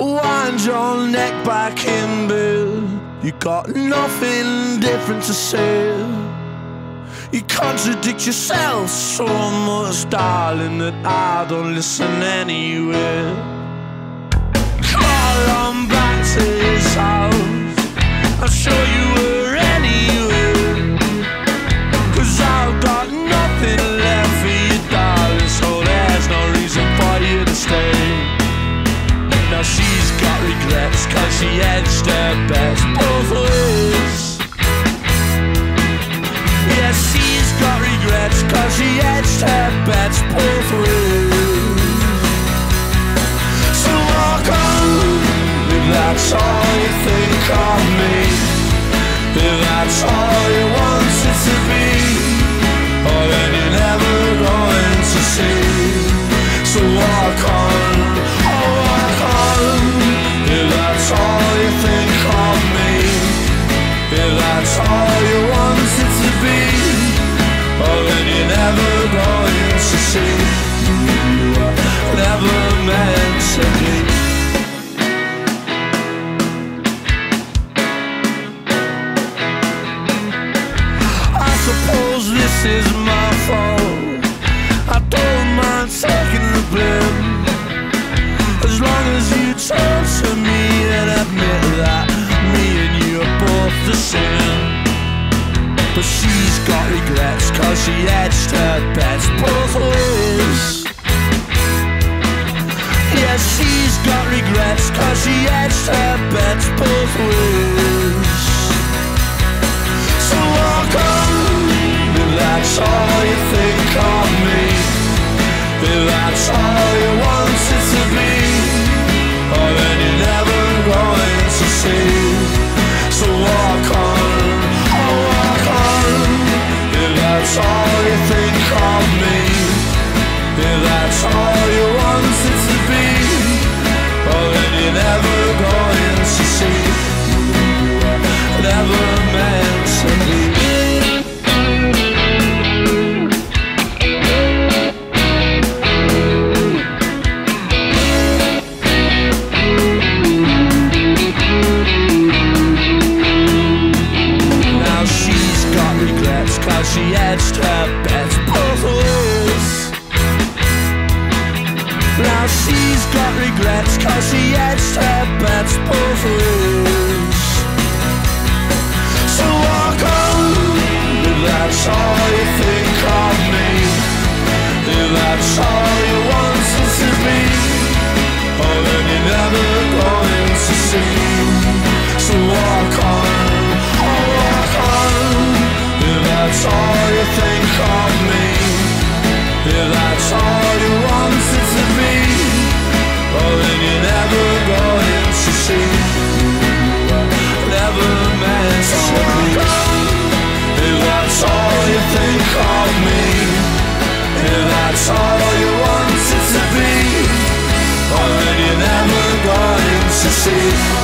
Wind your neck back in bed. You got nothing different to say. You contradict yourself so much, darling, that I don't listen anyway. Call on back to his house, I'll show you where anyway. Cause I've got nothing left for you, darling, so there's no reason for you to stay. Now she's got regrets cause she edged her best both ways. She's got regrets cause she edged her bets both ways. So walk on, if that's all you think of me, if that's all you want it to be, or then you're never going to see. So walk on, oh walk on, if that's all you think of me, if that's all you want it to be, oh, then you're never going to see. You are never meant to be. I suppose this is my fault. I don't mind taking the blame, as long as you turn to me and admit that me and you are both the same. But she's got regrets cause she edged her bets both ways. Yeah, she's got regrets cause she edged her bets both ways. So walk on, if that's all you think of me, if that's all you want it to be, oh then you're never going to see. So walk on, if that's all you think of me, if that's all you want it to be, oh then you're never going to see. You were never meant to be. She edged her bets both ways. Now she's got regrets cause she edged her bets both ways. So walk on, if that's all you think of me, if that's all you want it to be, oh then you're never going to see. So walk on, oh walk on, if that's all you think of me, if that's all you want it to be, well then you're never going to see. Never meant to be. If that's all you think of me, if that's all you want it to be, well then you're never going to see.